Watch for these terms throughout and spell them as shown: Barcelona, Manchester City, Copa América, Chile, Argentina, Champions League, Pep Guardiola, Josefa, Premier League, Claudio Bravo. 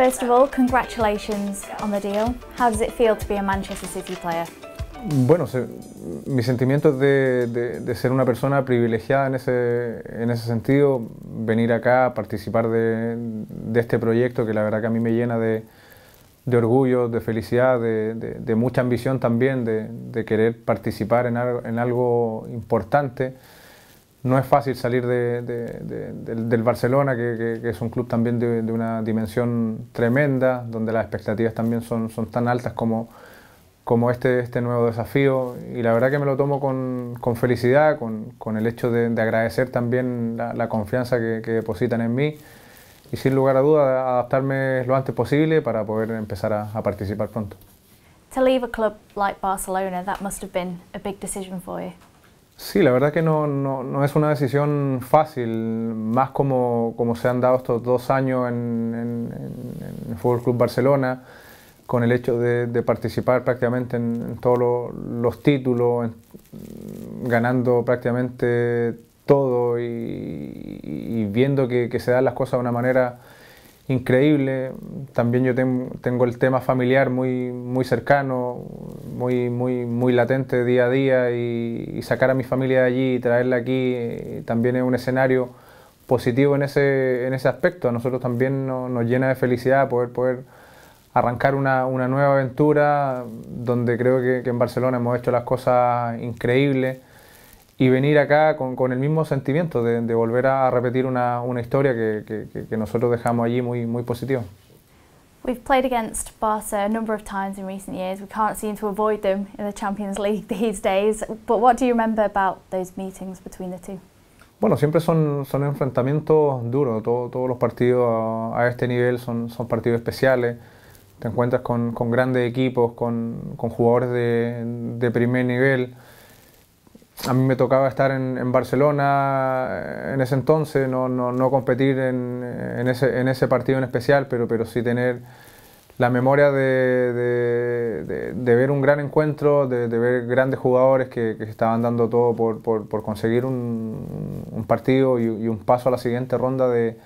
First of all, congratulations on the deal. How does it feel to be a Manchester City player? Bueno, mi sentimiento es de ser una persona privilegiada en ese sentido, venir acá a participar de este proyecto que la verdad que a mí me llena de orgullo, de felicidad, de mucha ambición también, de querer participar en algo importante. No es fácil salir del Barcelona, que es un club también de una dimensión tremenda, donde las expectativas también son tan altas como este nuevo desafío, y la verdad que me lo tomo con felicidad, con el hecho de agradecer también la confianza que depositan en mí, y sin lugar a duda adaptarme lo antes posible para poder empezar a participar pronto. To leave a club like Barcelona, that must have been a big decision for you. Sí, la verdad que no es una decisión fácil, más como se han dado estos 2 años en el Fútbol Club Barcelona, con el hecho de participar prácticamente en todos los títulos, ganando prácticamente todo y viendo que se dan las cosas de una manera increíble. También yo tengo el tema familiar muy, muy cercano, muy, muy, muy latente día a día, y sacar a mi familia de allí y traerla aquí también es un escenario positivo en ese aspecto. A nosotros también nos llena de felicidad poder arrancar una nueva aventura, donde creo que en Barcelona hemos hecho las cosas increíbles, y venir acá con el mismo sentimiento de volver a repetir una historia que nosotros dejamos allí muy, muy positiva. We've played against Barca a number of times in recent years. We can't seem to avoid them in the Champions League these days. But what do you remember about those meetings between the two? Bueno, siempre son enfrentamientos duros. Todos los partidos a este nivel son partidos especiales. Te encuentras con grandes equipos, con jugadores de primer nivel. A mí me tocaba estar en Barcelona en ese entonces, no competir en ese partido en especial, pero sí tener la memoria de ver un gran encuentro, de ver grandes jugadores que estaban dando todo por conseguir un partido y un paso a la siguiente ronda de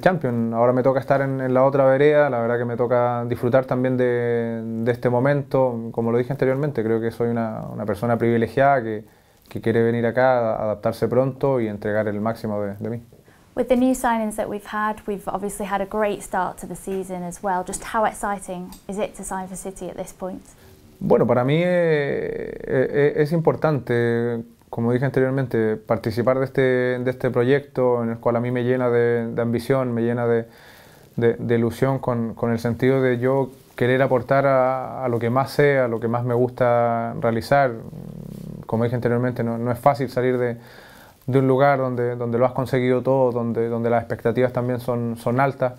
Champions. Ahora me toca estar en la otra vereda, la verdad que me toca disfrutar también de este momento. Como lo dije anteriormente, creo que soy una persona privilegiada que quiere venir acá, adaptarse pronto y entregar el máximo de mí. With the new signings that we've had, we've obviously had a great start to the season as well. Just how exciting is it to sign for City at this point? Bueno, para mí es importante, como dije anteriormente, participar de este proyecto, en el cual a mí me llena de ambición, me llena de ilusión, con el sentido de yo querer aportar a lo que más sé, a lo que más me gusta realizar. Como dije anteriormente, no es fácil salir de un lugar donde lo has conseguido todo, donde las expectativas también son altas,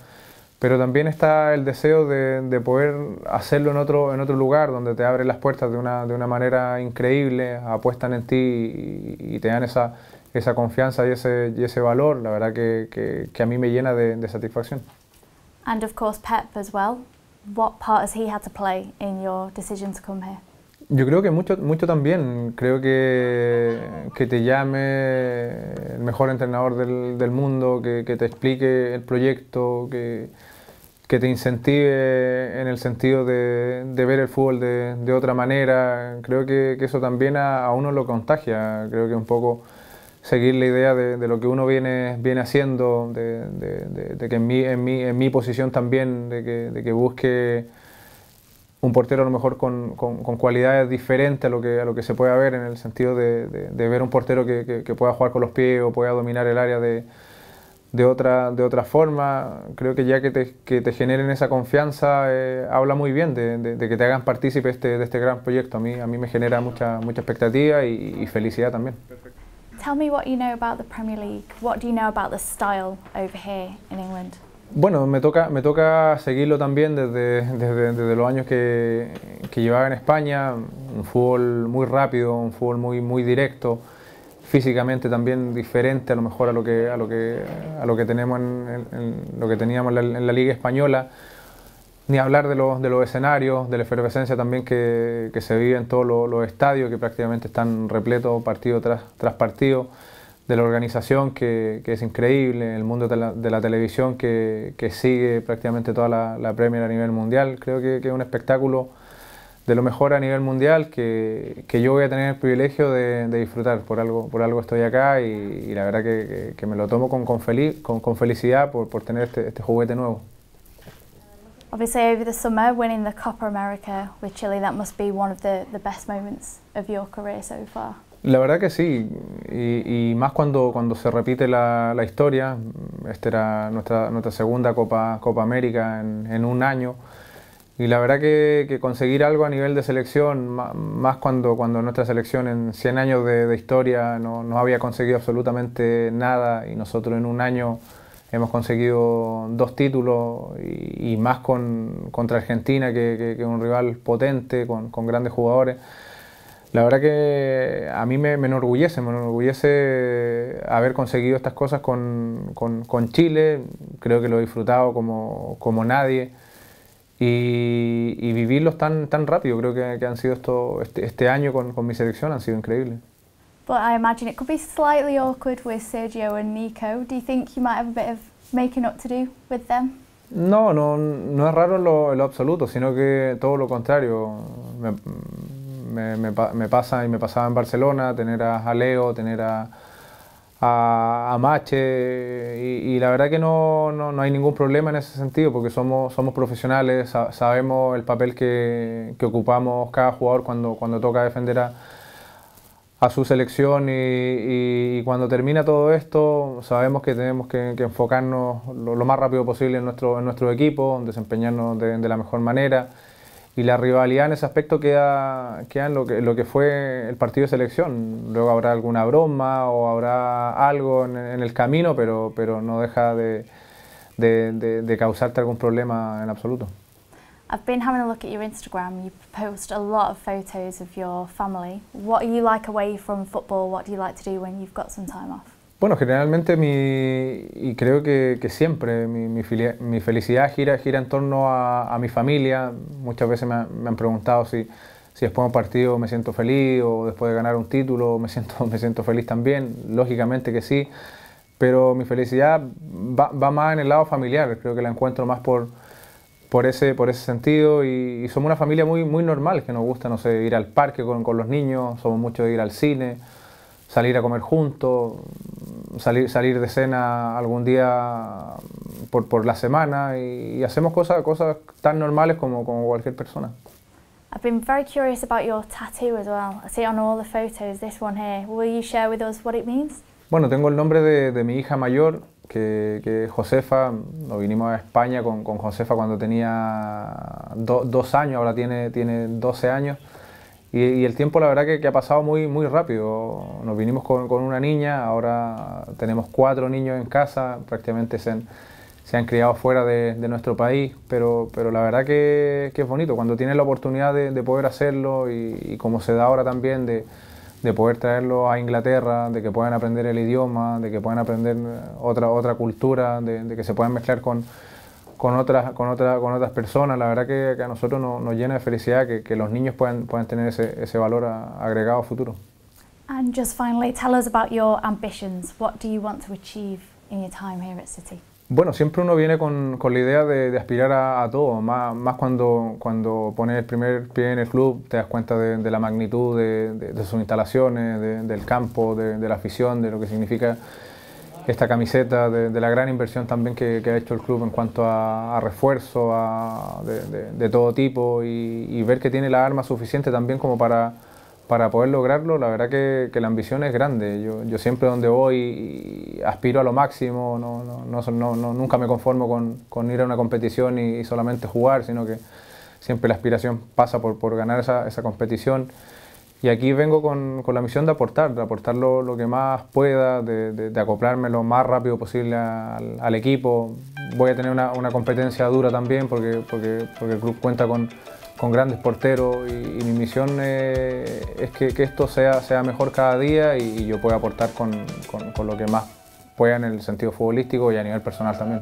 pero también está el deseo de poder hacerlo en otro lugar, donde te abren las puertas de una manera increíble, apuestan en ti y te dan esa confianza y ese valor. La verdad que a mí me llena de satisfacción. And of course Pep as well. What part has he had to play in your decision to come here? Yo creo que mucho también. Creo que te llame el mejor entrenador del mundo, que te explique el proyecto, que te incentive en el sentido de ver el fútbol de otra manera. Creo que eso también a uno lo contagia. Creo que un poco seguir la idea de lo que uno viene haciendo, de que en mi posición también, de que busque un portero a lo mejor con cualidades diferentes a lo que se puede ver, en el sentido de ver un portero que pueda jugar con los pies o pueda dominar el área de otra forma. Creo que ya que te generen esa confianza, habla muy bien de que te hagan partícipe de este gran proyecto. A mí me genera mucha expectativa y felicidad también. Tell me what you know about the Premier League. What do you know about the style over here in England? Bueno, me toca seguirlo también desde los años que llevaba en España. Un fútbol muy rápido, un fútbol muy, muy directo, físicamente también diferente a lo mejor a lo que tenemos en lo que teníamos en la Liga Española. Ni hablar de los escenarios, de la efervescencia también que se vive en todos los estadios, que prácticamente están repletos partido tras partido. de la organización que es increíble, el mundo de la televisión que sigue prácticamente toda la Premier a nivel mundial. Creo que es un espectáculo de lo mejor a nivel mundial que yo voy a tener el privilegio de disfrutar. Por algo estoy acá y la verdad que me lo tomo con felicidad por tener este juguete nuevo. Obviously, over the summer, winning the Copa América with Chile, that must be one of the best moments of your career so far. La verdad que sí, y más cuando se repite la historia. Esta era nuestra segunda Copa América en un año, y la verdad que conseguir algo a nivel de selección, más cuando nuestra selección en 100 años de historia no había conseguido absolutamente nada, y nosotros en un año hemos conseguido 2 títulos, y más contra Argentina, que es un rival potente, con grandes jugadores. La verdad que a mí me enorgullece haber conseguido estas cosas con Chile. Creo que lo he disfrutado como nadie, y vivirlos tan rápido. Creo que han sido este año con mi selección, han sido increíbles. But I imagine it could be slightly awkward with Sergio and Nico. Do you think you might have a bit of making up to do with them? No es raro en lo absoluto, sino que todo lo contrario. Me pasa y me pasaba en Barcelona, tener a Leo, tener a Mache, y la verdad que no hay ningún problema en ese sentido, porque somos profesionales, sabemos el papel que ocupamos cada jugador cuando toca defender a su selección, y cuando termina todo esto sabemos que tenemos que enfocarnos lo más rápido posible en nuestro equipo, desempeñarnos de la mejor manera. Y la rivalidad en ese aspecto queda en lo que fue el partido de selección. Luego habrá alguna broma o habrá algo en el camino, pero no deja de causarte algún problema en absoluto. I've been having a look at your Instagram. You post a lot of photos of your family. What are you like away from football? What do you like to do when you've got some time off? Bueno, generalmente y creo que siempre mi felicidad gira en torno a mi familia. Muchas veces me han preguntado si después de un partido me siento feliz, o después de ganar un título me siento feliz también. Lógicamente que sí, pero mi felicidad va más en el lado familiar. Creo que la encuentro más por ese sentido, y somos una familia muy, muy normal, que nos gusta, no sé, ir al parque con los niños, somos muchos de ir al cine, salir a comer juntos, salir de cena algún día por la semana, y hacemos cosas tan normales como cualquier persona. I've been very curious about your tattoo as well. I see it on all the photos, this one here. Will you share with us what it means? Bueno, tengo el nombre de mi hija mayor, que es Josefa. Nos vinimos a España con Josefa cuando tenía 2 años, ahora tiene 12 años. Y el tiempo, la verdad, que ha pasado muy, muy rápido. Nos vinimos con una niña, ahora tenemos 4 niños en casa, prácticamente se han criado fuera de nuestro país, pero la verdad que es bonito. Cuando tienes la oportunidad de poder hacerlo, y como se da ahora también, de poder traerlo a Inglaterra, de que puedan aprender el idioma, de que puedan aprender otra cultura, de que se puedan mezclar con otras personas. La verdad que a nosotros nos llena de felicidad que los niños puedan tener ese valor agregado futuro. And just finally, tell us about your ambitions. What do you want to achieve in your time here at City? Bueno, siempre uno viene con la idea de aspirar a todo, más cuando pones el primer pie en el club, te das cuenta de la magnitud de sus instalaciones, del campo, de la afición, de lo que significa esta camiseta, de la gran inversión también que ha hecho el club en cuanto a refuerzo de todo tipo, y ver que tiene la arma suficiente también como para poder lograrlo. La verdad que la ambición es grande. Yo siempre donde voy aspiro a lo máximo, nunca me conformo con ir a una competición y solamente jugar, sino que siempre la aspiración pasa por ganar esa competición. Y aquí vengo con la misión de aportar lo que más pueda, de acoplarme lo más rápido posible al equipo. Voy a tener una competencia dura también, porque el club cuenta con grandes porteros, y mi misión es que esto sea mejor cada día, y yo pueda aportar con lo que más pueda en el sentido futbolístico y a nivel personal también.